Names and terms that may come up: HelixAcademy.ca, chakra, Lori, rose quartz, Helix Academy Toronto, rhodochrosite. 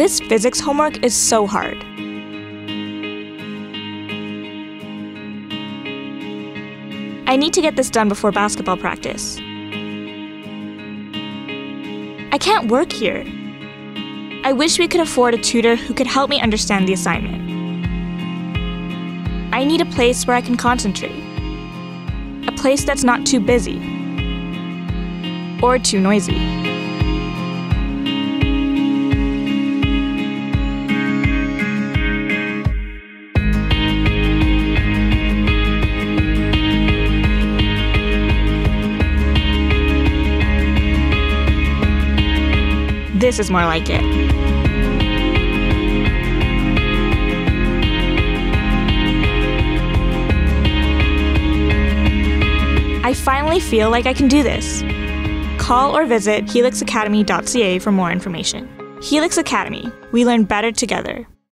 This physics homework is so hard. I need to get this done before basketball practice. I can't work here. I wish we could afford a tutor who could help me understand the assignment. I need a place where I can concentrate. A place that's not too busy or too noisy. This is more like it. I finally feel like I can do this. Call or visit helixacademy.ca for more information. Helix Academy, we learn better together.